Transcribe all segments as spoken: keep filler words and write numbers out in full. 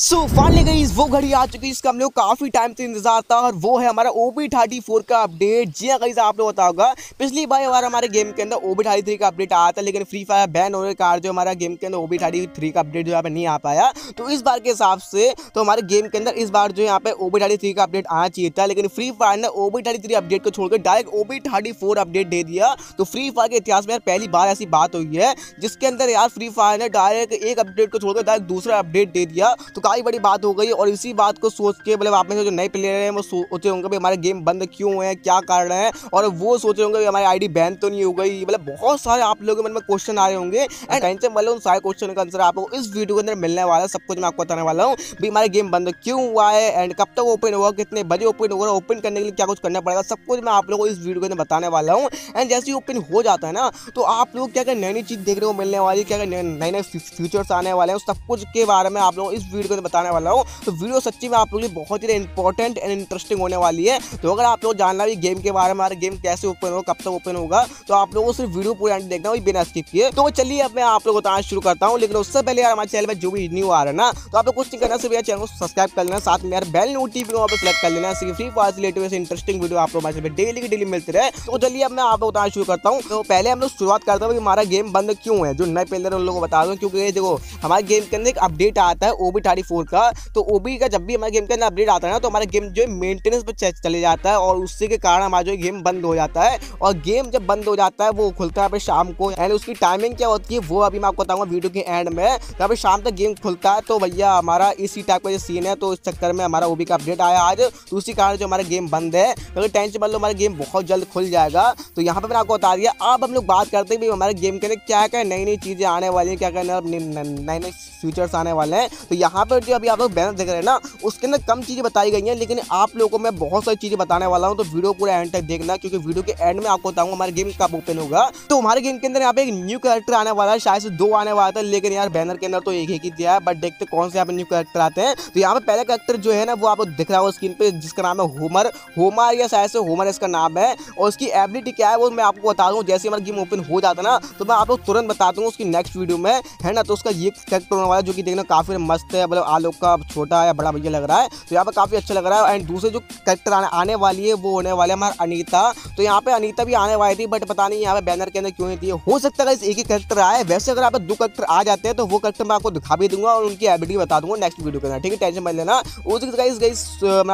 So finally guys वो घड़ी आ चुकी है जिसका हम लोग काफ़ी टाइम से इंतजार था और वो है हमारा ओ बी थर्टी फोर का अपडेट। जी हाँ गाइस, आप लोग बताओ होगा पिछली बार हमारे गेम के अंदर ओ बी थर्टी थ्री का अपडेट आया था, लेकिन फ्री फायर बैन होने के कारण जो हमारा गेम के अंदर ओ बी थर्टी थ्री का अपडेट जो यहाँ पर नहीं आ पाया। तो इस बार के हिसाब से तो हमारे गेम के अंदर इस बार जो यहाँ पे ओ बी थर्टी थ्री का अपडेट आना चाहिए था, लेकिन फ्री फायर ने O B thirty three update को छोड़कर direct O B thirty four update दे दिया। तो फ्री फायर के इतिहास में यार पहली बार ऐसी बात हुई है जिसके अंदर यार फ्री फायर ने डायरेक्ट एक अपडेट को छोड़कर डायरेक्ट दूसरा अपडेट दे दिया। तो काफ़ी बड़ी बात हो गई और इसी बात को सोच के मतलब आप में से जो नए प्लेयर हैं वो सोचते होंगे भाई हमारे गेम बंद क्यों हुए हैं, क्या कारण है, और वो सोच रहे होंगे हमारी आईडी बैन तो नहीं हो गई। मतलब बहुत सारे आप लोगों के मन में क्वेश्चन आ रहे होंगे एंड टाइम से मतलब उन सारे क्वेश्चन का आंसर आपको इस वीडियो के अंदर मिलने वाला है। सब कुछ मैं आपको बताने वाला हूँ भाई हमारा गेम बंद क्यों हुआ है एंड कब तक ओपन होगा, कितने बजे ओपन होगा, ओपन करने के लिए क्या कुछ करना पड़ेगा, सब कुछ मैं आप लोगों को इस वीडियो के अंदर बताने वाला हूँ। एंड जैसे ही ओपन हो जाता है ना तो आप लोग क्या क्या नई नई चीज़ देखने को मिलने वाली है, क्या क्या नए नए फीचर्स आने वाले हैं, सब कुछ के बारे में आप लोगों को इस वीडियो को बताने वाला हूँ। तो वीडियो सच्ची में आप लोगों के लिए बहुत ही इंपॉर्टेंट एंड इंटरेस्टिंग होने वाली है। तो अगर आप लोग जानना भी गेम के बारे में, हमारा गेम कैसे ओपन होगा, कब तक ओपन होगा, तो आप लोगों को सिर्फ वीडियो पूरा देखना होगी बिना स्किप किए। तो चलिए अब मैं आप लोगों को बताना शुरू करता हूँ, लेकिन उससे पहले यार हमारे चैनल में जो भी न्यू आ रहा है ना तो आपको कुछ नहीं करना, सिर्फ यार चैनल को सब्सक्राइब कर लेना, साथ में यार बेल नोटिफिकेशन वहाँ पर सेलेक्ट कर लेना, सिर्फ फ्री फायर से रिलेटेड इंटरेस्टिंग वीडियो आप लोग हमारे चैनल पे डेली की डेली मिलते रहे। तो चलिए अब मैं आपको बताना शुरू करता हूँ। तो पहले हम लोग शुरुआत करते हैं कि हमारा गेम बंद क्यों है, जो नए प्लेयर उन लोगों को बता दूँ, क्योंकि देखो हमारे गेम के अंदर एक अपडेट आता है ओ बी थर्टी फोर का। तो ओबी का जब भी हमारे गेम के अंदर अपडेट आता है ना तो हमारा गेम जो है मेंटेनेंस पर चले जाता है और उसके कारण हमारा जो गेम बंद हो जाता है। और गेम जब बंद हो जाता है वो खुलता है शाम को एंड उसकी टाइमिंग क्या होती है वो अभी मैं आपको बताऊंगा वीडियो के एंड में। यहाँ पे शाम तक गेम खुलता है। तो भैया हमारा इसी टाइप का जो सीन है, तो इस चक्कर में हमारा ओबी का अपडेट आया आज, तो उसी कारण जो हमारा गेम बंद है। अगर टेंशन मान लो हमारा गेम बहुत जल्द खुल जाएगा। तो यहाँ पर मैंने आपको बता दिया। अब हम लोग बात करते हैं हमारे गेम के अंदर क्या क्या नई नई चीज़ें आने वाली हैं, क्या क्या नए नए फीचर्स आने वाले हैं। तो यहाँ पर जो अभी आप लोग बैनर देख रहे हैं ना उसके अंदर कम चीज़ें बताई गई हैं, लेकिन आप लोगों को मैं बहुत सारी चीज़ें बताने वाला हूँ। तो वीडियो पूरा एंड तक देखना, क्योंकि वीडियो के एंड में आपको बताऊँगा हमारे गेम कब ओपन होगा। तो हमारे गेम के अंदर यहाँ पे एक न्यू कैरेक्टर आने वाला है, शायद से दो आने वाला था, लेकिन यार बैनर के अंदर तो एक ही दिया है। बट देखते कौन से यहाँ पे न्यू कैरेक्टर आते हैं। तो यहाँ पर पहला कैरेक्टर जो है ना वो आपको दिख रहा है स्क्रीन पर, जिसका नाम है होमर होमर या शायद से होमर इसका नाम है। और उसकी एबिलिटी क्या है वो मैं आपको बता दूँ, जैसे हमारा गेम ओपन हो जाता ना तो मैं आपको तुरंत बता दूँगा उसकी नेक्स्ट वीडियो में, है ना। तो उसका ये कैरेक्टर होने वाला जो कि देखना काफी मस्त है, मतलब आलोक का छोटा या बड़ा भैया लग रहा है, तो यहाँ पर काफी अच्छा लग रहा है। एंड दूसरे जो कैरेक्टर आने वाली है वो होने वाले हमारे अनीता। तो यहाँ पे अनीता भी आने वाली थी, बट पता नहीं यहाँ पे बैनर के अंदर क्यों नहीं थी। हो सकता है एक ही कैरेक्टर आए। वैसे अगर आप दो कैरेक्टर आ जाते हैं तो वो कैरेक्टर मैं आपको दिखा भी दूंगा और उनकी एबिलिटी बता दूंगा नेक्स्ट वीडियो के अंदर, ठीक है, टेंशन मत लेना। उसका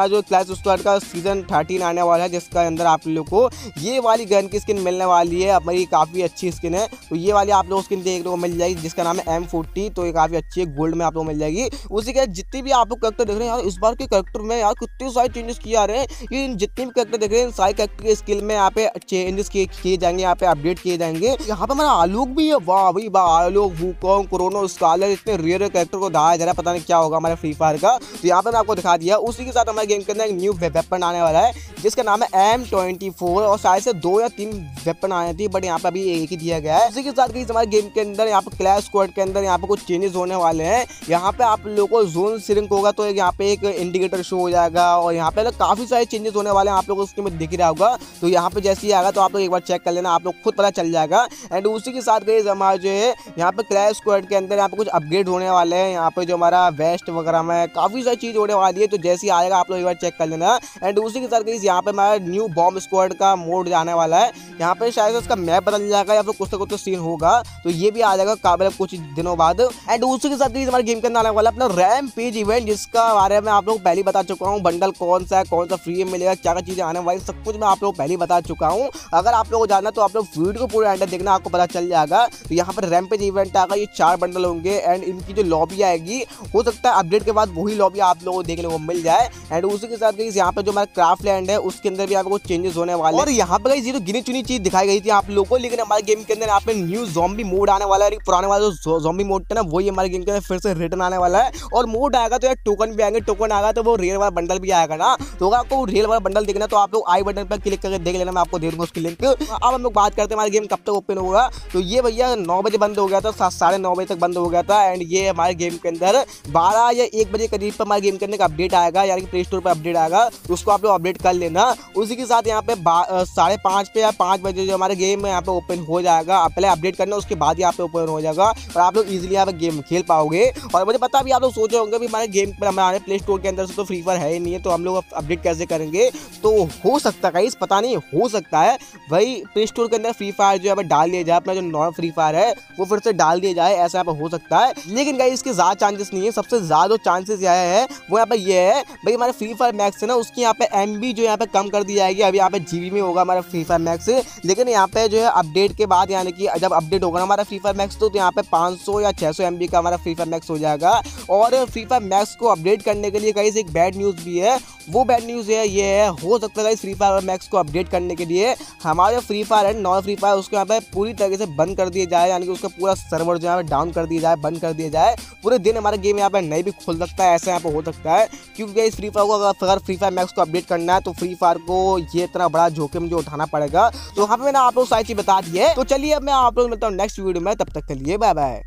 जो क्लैश स्क्वाड का सीजन थर्टीन आने वाला है, जिसका अंदर आप लोग को ये वाली गन की स्किन मिलने वाली है। हमारी काफी अच्छी स्किन है, तो ये वाली आप लोग स्किन देखने को मिल जाएगी, जिसका नाम है एम फोर्टी। तो ये काफी अच्छी है, गोल्ड में आप लोग मिल जाएगी। उसी के जितनी भी आपको कैरेक्टर देख रहे हैं यार, इस बार के कैरेक्टर में यार कितने सारे चेंजेस किए जा रहे हैं। जितने भी कैरेक्टर देख रहे हैं सारे कैरेक्टर के स्किल में यहाँ पे चेंजेस किए जाएंगे, यहाँ पे अपडेट किए जाएंगे। यहाँ पे हमारा आलोक भी है, वाह भाई वाह, आलोक, वूकॉन्ग, कोरोना, स्कारलेट, इतने रेयर रेयर कैरेक्टर को दिखाया जा रहा है। पता नहीं क्या होगा हमारे फ्री फायर का। तो यहाँ पे मैं आपको दिखा दिया। उसी के साथ हमारे गेम के अंदर एक न्यू वेपन आने वाला है, जिसका नाम है एम ट्वेंटी फोर। और शायद से दो या तीन वेपन आए थे, बट यहाँ पे अभी एक ही दिया गया है। उसी के साथ हमारे गेम के अंदर यहाँ पे क्लैश स्क्वाड के अंदर यहाँ पे कुछ चेंजेस होने वाले हैं। यहाँ पे आप लोगों को जोन श्रिंक होगा तो यहाँ पे एक इंडिकेटर शो हो जाएगा और यहाँ पे काफी सारे चेंजेस होने वाले हैं, आप लोगों को उसके में दिख रहा होगा। तो यहाँ पे जैसे ही आएगा तो आप लोग एक बार चेक कर लेना, आप लोग खुद पता चल जाएगा। एंड उसी के साथ गई हमारा जो है यहाँ पे क्लैश स्क्वाड के अंदर यहाँ पे कुछ अपग्रेड होने वाले हैं। यहाँ पे जो हमारा वेस्ट वगैरह में काफी सारी चीज होने वाली है, तो जैसे ही आएगा आप लोग एक बार चेक कर लेना। एंड उसी के साथ गई यहाँ पे हमारा न्यू बॉम्ब स्क्वाड का मोड आने वाला है। यहाँ पे शायद उसका मैप बदल जाएगा या फिर कुछ ना कुछ तो सीन होगा, तो ये भी आ जाएगा काबिल कुछ दिनों बाद। एंड उसी के साथ हमारे गेम के अंदर आने वाला अपना रैम्प पेज इवेंट, जिसका बारे में आप लोग पहले बता चुका हूँ। बंडल कौन सा है, कौन सा फ्री में मिलेगा, क्या क्या चीजें आने वाली, सब कुछ मैं आप लोग पहले बता चुका हूँ। अगर आप लोगों को जानना तो आप लोग वीडियो को पूरा एंड देखना, आपको पता चल जाएगा। तो यहाँ पर रैम्प पेज इवेंट आएगा, ये चार बंडल होंगे एंड इनकी जो लॉबी आएगी हो सकता है अपडेट के बाद वही लॉबी आप लोगों को देखने को मिल जाए। एंड उसी के साथ यहाँ पे जो हमारा क्राफ्ट लैंड है उसके अंदर भी आपको चेंजेस होने वाले। और यहाँ पर ये जो गिनी चुनी चीज दिखाई गई थी आप लोगों को, लेकिन हमारे गेम के अंदर यहाँ पे न्यू ज़ॉम्बी मोड आने वाला है। पुराने वाला जो ज़ॉम्बी मोड था ना वही हमारे गेम के अंदर फिर से रिटर्न आने वाला है। और मोड आएगा तो यार टोकन भी आएंगे, टोकन आएगा तो वो रेल वाला बंडल भी आएगा ना। तो अगर आपको रेल वाला बंडल देखना तो आप लोग आई बटन पर क्लिक करके देख लेना, मैं आपको दे दूंगा उसकी लिंक। अब हम लोग बात करते हैं हमारा गेम कब तक ओपन होगा। तो ये भैया नौ बजे बंद हो गया था, साढ़े नौ बजे तक बंद हो गया था। एंड ये हमारे गेम के अंदर बारह या एक बजे करीब पर हमारे गेम के अंदर अपडेट आएगा, यानी कि प्ले स्टोर पर अपडेट आएगा, उसको आप लोग अपडेट कर लेना। उसी के साथ यहाँ पे साढ़े पाँच पे या पाँच बजे जो हमारे गेम यहाँ पे ओपन हो जाएगा। आप पहले अपडेट करना, उसके बाद यहाँ पे ओपन हो जाएगा और आप लोग ईजिली यहाँ पे गेम खेल पाओगे। और मुझे पता भी आप लोग सोच रहे होंगे भी हमारे गेम पर हमारे प्ले स्टोर के अंदर से तो फ्री फायर है ही नहीं है, तो हम लोग अपडेट कैसे करेंगे। तो हो सकता है गाइस, पता नहीं, हो सकता है भाई प्ले स्टोर के अंदर फ्री फायर जो है डाल दिया जाए, अपना जो नॉन फ्री फायर है वो फिर से डाल दिया जाए, ऐसा यहाँ पर हो सकता है। लेकिन गाइस इसके ज़्यादा चांसेस नहीं है। सबसे ज़्यादा जो चांसेस यहाँ है वो यहाँ पर ये है भाई, हमारे फ्री फायर मैक्स है ना, उसकी यहाँ पे एम बी जो यहाँ पे कम कर दी जाएगी। अभी यहाँ पे जी बी में होगा हमारा फ्री फायर मैक्स, लेकिन यहाँ पे जो है अपडेट के बाद यानी कि जब अपडेट होगा ना हमारा फ्री फायर मैक्स तो यहाँ पे पाँच सौ या छः सौ एम बी का हमारा फ्री फायर मैक्स हो जाएगा। और फ्री फायर मैक्स को अपडेट करने के लिए गाइस एक बैड न्यूज़ भी है, वो बैड न्यूज़ है ये है, हो सकता है फ्री फायर मैक्स को अपडेट करने के लिए हमारे फ्री फायर है नॉन फ्री फायर उसको यहाँ पे पूरी तरीके से बंद कर दिया जाए, यानी कि उसका पूरा सर्वर जो है डाउन कर दिया जाए, बंद कर दिया जाए, पूरे दिन हमारा गेम यहाँ पे नहीं भी खुल सकता है, ऐसा यहाँ पे हो सकता है। क्योंकि इस फ्री फायर को अगर फ्री फायर मैक्स को अपडेट करना है तो फ्री फायर को ये इतना बड़ा जोखिम जो उठाना पड़ेगा। तो यहाँ पे मैंने आप लोग सारी चीज़ बता दी है। तो चलिए अब मैं आप लोग मिलता हूँ नेक्स्ट वीडियो में, तब तक के लिए बाय बाय।